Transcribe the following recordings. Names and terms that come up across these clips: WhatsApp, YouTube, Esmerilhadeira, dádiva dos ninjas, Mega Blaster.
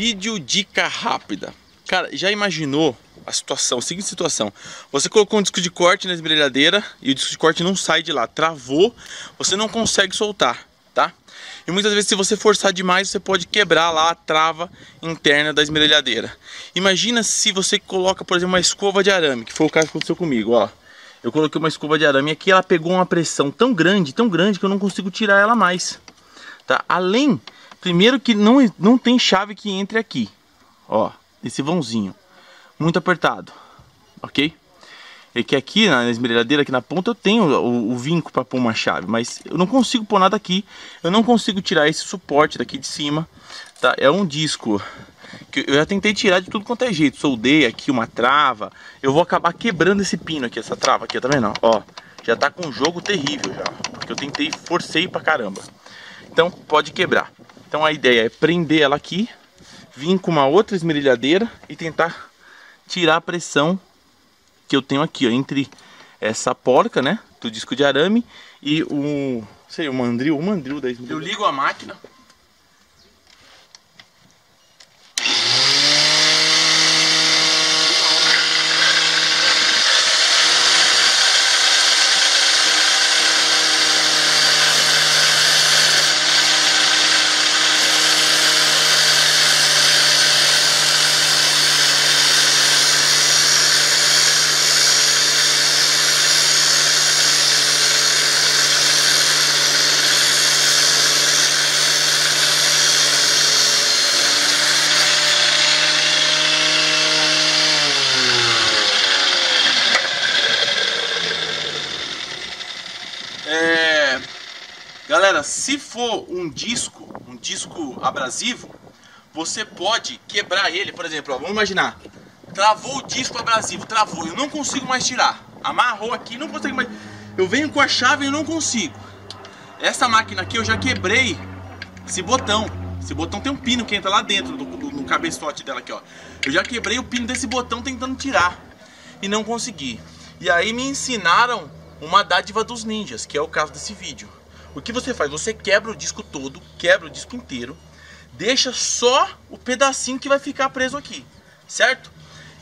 Vídeo dica rápida. Cara, já imaginou a situação, a seguinte situação: você colocou um disco de corte na esmerilhadeira e o disco de corte não sai de lá, travou, você não consegue soltar, tá? E muitas vezes, se você forçar demais, você pode quebrar lá a trava interna da esmerilhadeira. Imagina se você coloca, por exemplo, uma escova de arame, que foi o caso que aconteceu comigo, ó. Eu coloquei uma escova de arame e aqui ela pegou uma pressão tão grande que eu não consigo tirar ela mais, tá? Além, primeiro que não tem chave que entre aqui, ó, esse vãozinho, muito apertado, ok? É que aqui na esmerilhadeira, aqui na ponta, eu tenho o vinco para pôr uma chave, mas eu não consigo pôr nada aqui, eu não consigo tirar esse suporte daqui de cima, tá? É um disco que eu já tentei tirar de tudo quanto é jeito, soldei aqui uma trava, eu vou acabar quebrando esse pino aqui, essa trava aqui, tá vendo? Ó, já tá com um jogo terrível já, porque eu tentei, forcei pra caramba, então pode quebrar. Então a ideia é prender ela aqui, vir com uma outra esmerilhadeira e tentar tirar a pressão que eu tenho aqui, ó, entre essa porca, né, do disco de arame e o, sei lá, o mandril da esmerilhadeira. Eu ligo a máquina. Galera, se for um disco abrasivo, você pode quebrar ele. Por exemplo, ó, vamos imaginar, travou o disco abrasivo, travou, eu não consigo mais tirar, amarrou aqui, não consigo mais, eu venho com a chave e não consigo. Essa máquina aqui eu já quebrei esse botão tem um pino que entra lá dentro no cabeçote dela aqui, ó. Eu já quebrei o pino desse botão tentando tirar e não consegui. E aí me ensinaram uma dádiva dos ninjas, que é o caso desse vídeo. O que você faz? Você quebra o disco todo, quebra o disco inteiro, deixa só o pedacinho que vai ficar preso aqui, certo?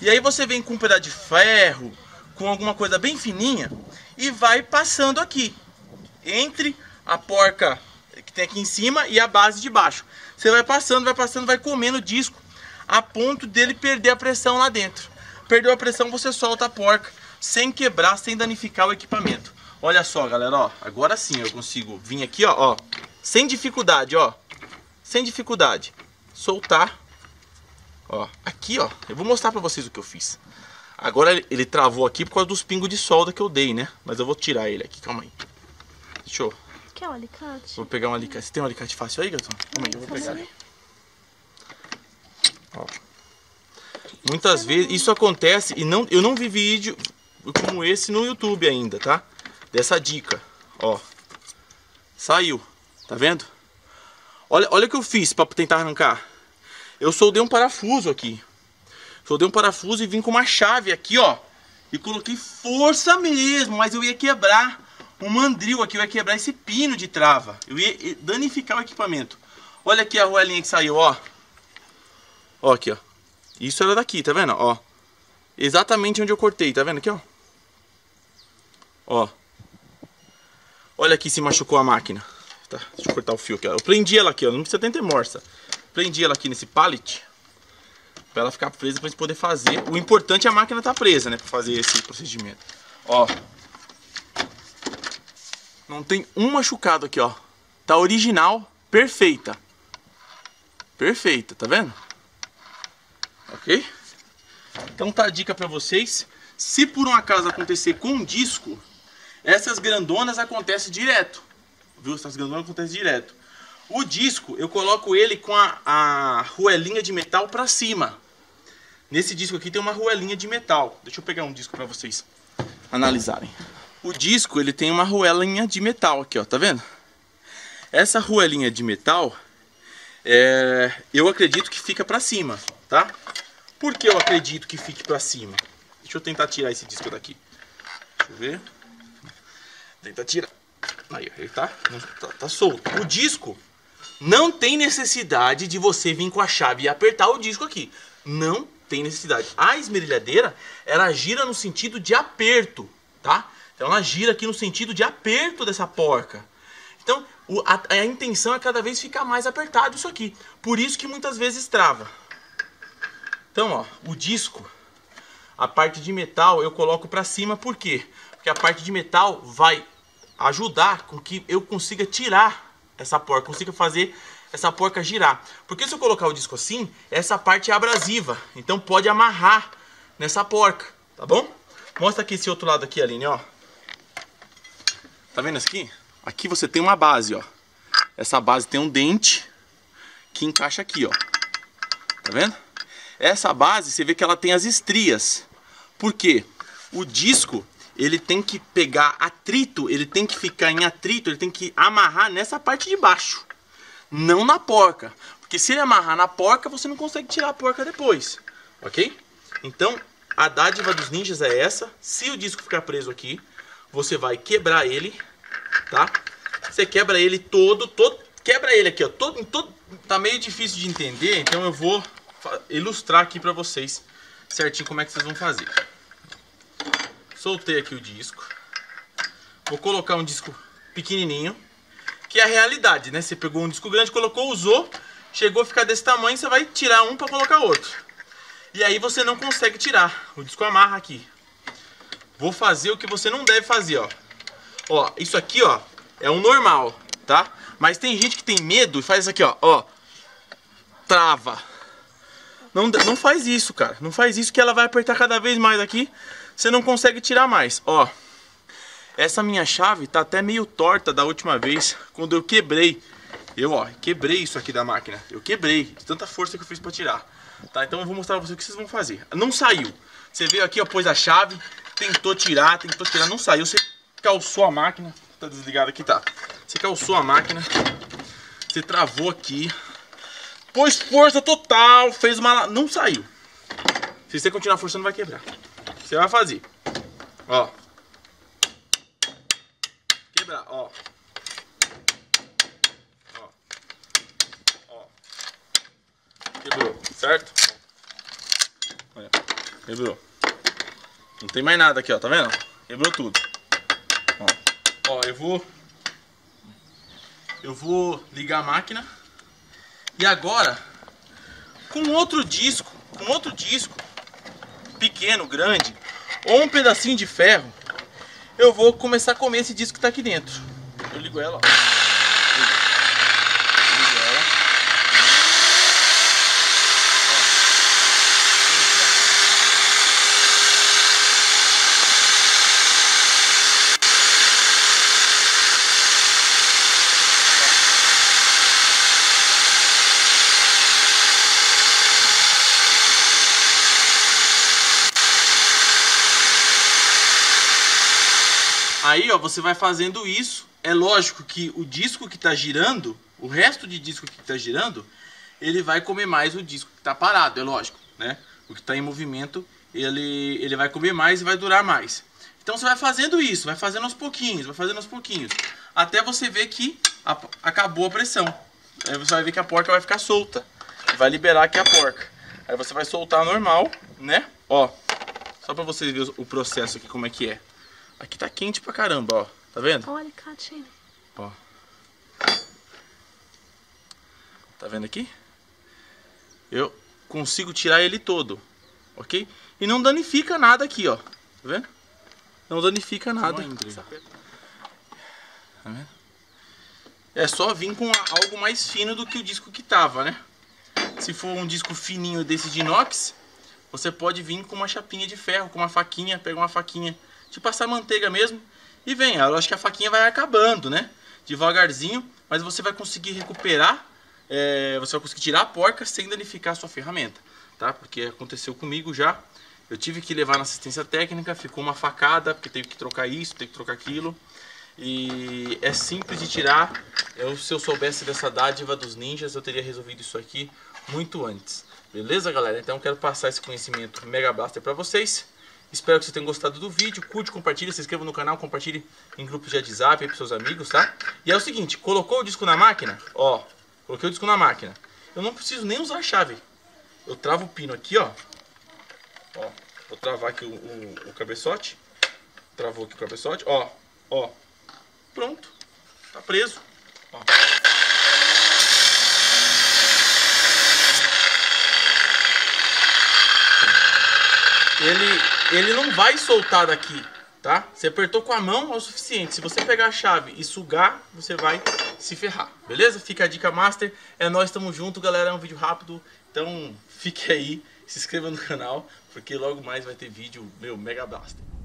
E aí você vem com um pedaço de ferro, com alguma coisa bem fininha e vai passando aqui, entre a porca que tem aqui em cima e a base de baixo. Você vai passando, vai comendo o disco a ponto dele perder a pressão lá dentro. Perdeu a pressão, você solta a porca sem quebrar, sem danificar o equipamento. Olha só, galera, ó, agora sim eu consigo vir aqui, ó, sem dificuldade, ó, sem dificuldade, soltar, ó, aqui, ó, eu vou mostrar pra vocês o que eu fiz. Agora ele travou aqui por causa dos pingos de solda que eu dei, né, mas eu vou tirar ele aqui, calma aí, deixa eu... Quer um alicate? Vou pegar um alicate, você tem um alicate fácil aí, Gatão? Calma aí, eu vou pegar ele. Ó, muitas vezes isso acontece e não, eu não vi vídeo como esse no YouTube ainda, tá? Dessa dica, ó, saiu, tá vendo? Olha o que eu fiz pra tentar arrancar. Eu soldei um parafuso aqui, soldei um parafuso e vim com uma chave aqui, ó, e coloquei força mesmo, mas eu ia quebrar um mandril aqui, eu ia quebrar esse pino de trava, eu ia danificar o equipamento. Olha aqui a roelinha que saiu, ó, ó aqui, ó, isso era daqui, tá vendo? Ó, exatamente onde eu cortei, tá vendo aqui, ó, ó. Olha aqui se machucou a máquina. Tá, deixa eu cortar o fio aqui, ó. Eu prendi ela aqui, ó. Não precisa ter morsa. Prendi ela aqui nesse pallet pra ela ficar presa, pra gente poder fazer. O importante é a máquina tá presa, né? Pra fazer esse procedimento. Ó. Não tem um machucado aqui, ó. Tá original, perfeita. Perfeita, tá vendo? Ok? Então tá a dica pra vocês. Se por um acaso acontecer com um disco... Essas grandonas acontecem direto, viu? Essas grandonas acontecem direto. O disco, eu coloco ele com a roelinha de metal pra cima. Nesse disco aqui tem uma roelinha de metal. Deixa eu pegar um disco pra vocês analisarem. O disco, ele tem uma roelinha de metal aqui, ó, tá vendo? Essa roelinha de metal, eu acredito que fica pra cima, tá? Por que eu acredito que fique pra cima? Deixa eu tentar tirar esse disco daqui. Deixa eu ver... Tenta tirar. Aí, ele tá solto. O disco, Não tem necessidade de você vir com a chave e apertar o disco aqui. Não tem necessidade. A esmerilhadeira, ela gira no sentido de aperto, tá? Então ela gira aqui no sentido de aperto dessa porca. Então a intenção é cada vez ficar mais apertado isso aqui. Por isso que muitas vezes trava. Então, ó, o disco, a parte de metal eu coloco pra cima, por quê? Porque a parte de metal vai ajudar com que eu consiga tirar essa porca, consiga fazer essa porca girar. Porque se eu colocar o disco assim, essa parte é abrasiva, então pode amarrar nessa porca, tá bom? Mostra aqui esse outro lado aqui, Aline, ó. Tá vendo aqui? Aqui você tem uma base, ó. Essa base tem um dente que encaixa aqui, ó. Tá vendo? Essa base, você vê que ela tem as estrias. Por quê? O disco, ele tem que pegar atrito, ele tem que ficar em atrito, ele tem que amarrar nessa parte de baixo. Não na porca. Porque se ele amarrar na porca, você não consegue tirar a porca depois. Ok? Então, a dádiva dos ninjas é essa. Se o disco ficar preso aqui, você vai quebrar ele, tá? Você quebra ele todo. Quebra ele aqui, ó. Todo. Tá meio difícil de entender, então eu vou ilustrar aqui pra vocês certinho como é que vocês vão fazer. Soltei aqui o disco. Vou colocar um disco pequenininho, que é a realidade, né? Você pegou um disco grande, colocou, usou, chegou a ficar desse tamanho, você vai tirar um pra colocar outro. E aí você não consegue tirar. O disco amarra aqui. Vou fazer o que você não deve fazer, ó. Ó, isso aqui, ó, é o normal, tá? Mas tem gente que tem medo e faz isso aqui, ó. Ó, trava. Não faz isso, cara. Não faz isso que ela vai apertar cada vez mais aqui. Você não consegue tirar mais, ó. Essa minha chave tá até meio torta da última vez, quando eu quebrei. Eu, ó, quebrei isso aqui da máquina. Eu quebrei, de tanta força que eu fiz pra tirar. Tá, então eu vou mostrar pra vocês o que vocês vão fazer. Não saiu. Você veio aqui, ó, pôs a chave, tentou tirar, não saiu. Você calçou a máquina. Tá desligado aqui, tá. Você calçou a máquina. Você travou aqui. Pôs força total, fez uma... Não saiu. Se você continuar forçando, vai quebrar. Você vai fazer. Ó. Quebrar, ó. Ó. Ó. Quebrou, certo? Olha. Quebrou. Não tem mais nada aqui, ó. Tá vendo? Quebrou tudo. Ó. Ó, eu vou ligar a máquina. E agora, com outro disco, pequeno, grande, ou um pedacinho de ferro, eu vou começar a comer esse disco que tá aqui dentro. Eu ligo ela, ó. Ligo ela. Aí, ó, você vai fazendo isso. É lógico que o disco que tá girando, o resto de disco que tá girando, ele vai comer mais o disco que tá parado, é lógico, né? O que tá em movimento, ele vai comer mais e vai durar mais. Então você vai fazendo isso, vai fazendo aos pouquinhos, até você ver que acabou a pressão. Aí você vai ver que a porca vai ficar solta, vai liberar aqui a porca. Aí você vai soltar normal, né? Ó, só pra vocês verem o processo aqui, como é que é. Aqui tá quente pra caramba, ó. Tá vendo? Olha, Catinho. Ó. Tá vendo aqui? Eu consigo tirar ele todo, ok? E não danifica nada aqui, ó. Tá vendo? Não danifica nada. Tá vendo? É só vir com algo mais fino do que o disco que tava, né? Se for um disco fininho desse de inox, você pode vir com uma chapinha de ferro, com uma faquinha, pega uma faquinha... de passar manteiga mesmo e vem. Eu acho que a faquinha vai acabando, né? Devagarzinho, mas você vai conseguir recuperar, você vai conseguir tirar a porca sem danificar a sua ferramenta, tá? Porque aconteceu comigo já. Eu tive que levar na assistência técnica, ficou uma facada, porque teve que trocar isso, teve que trocar aquilo. E é simples de tirar. Se eu soubesse dessa dádiva dos ninjas, eu teria resolvido isso aqui muito antes. Beleza, galera? Então eu quero passar esse conhecimento Mega Blaster pra vocês. Espero que vocês tenham gostado do vídeo. Curte, compartilha, se inscreva no canal, compartilhe em grupos de WhatsApp aí pros seus amigos, tá? E é o seguinte, colocou o disco na máquina, ó, Coloquei o disco na máquina. Eu não preciso nem usar a chave. Eu travo o pino aqui, ó. Ó, vou travar aqui o cabeçote. Travou aqui o cabeçote, ó, ó. Pronto, tá preso. Ó. Ele não vai soltar daqui, tá? Você apertou com a mão é o suficiente. Se você pegar a chave e sugar, você vai se ferrar, beleza? Fica a dica, Master. É nóis, tamo junto, galera. É um vídeo rápido, então fique aí. Se inscreva no canal, porque logo mais vai ter vídeo, meu, Mega Blaster.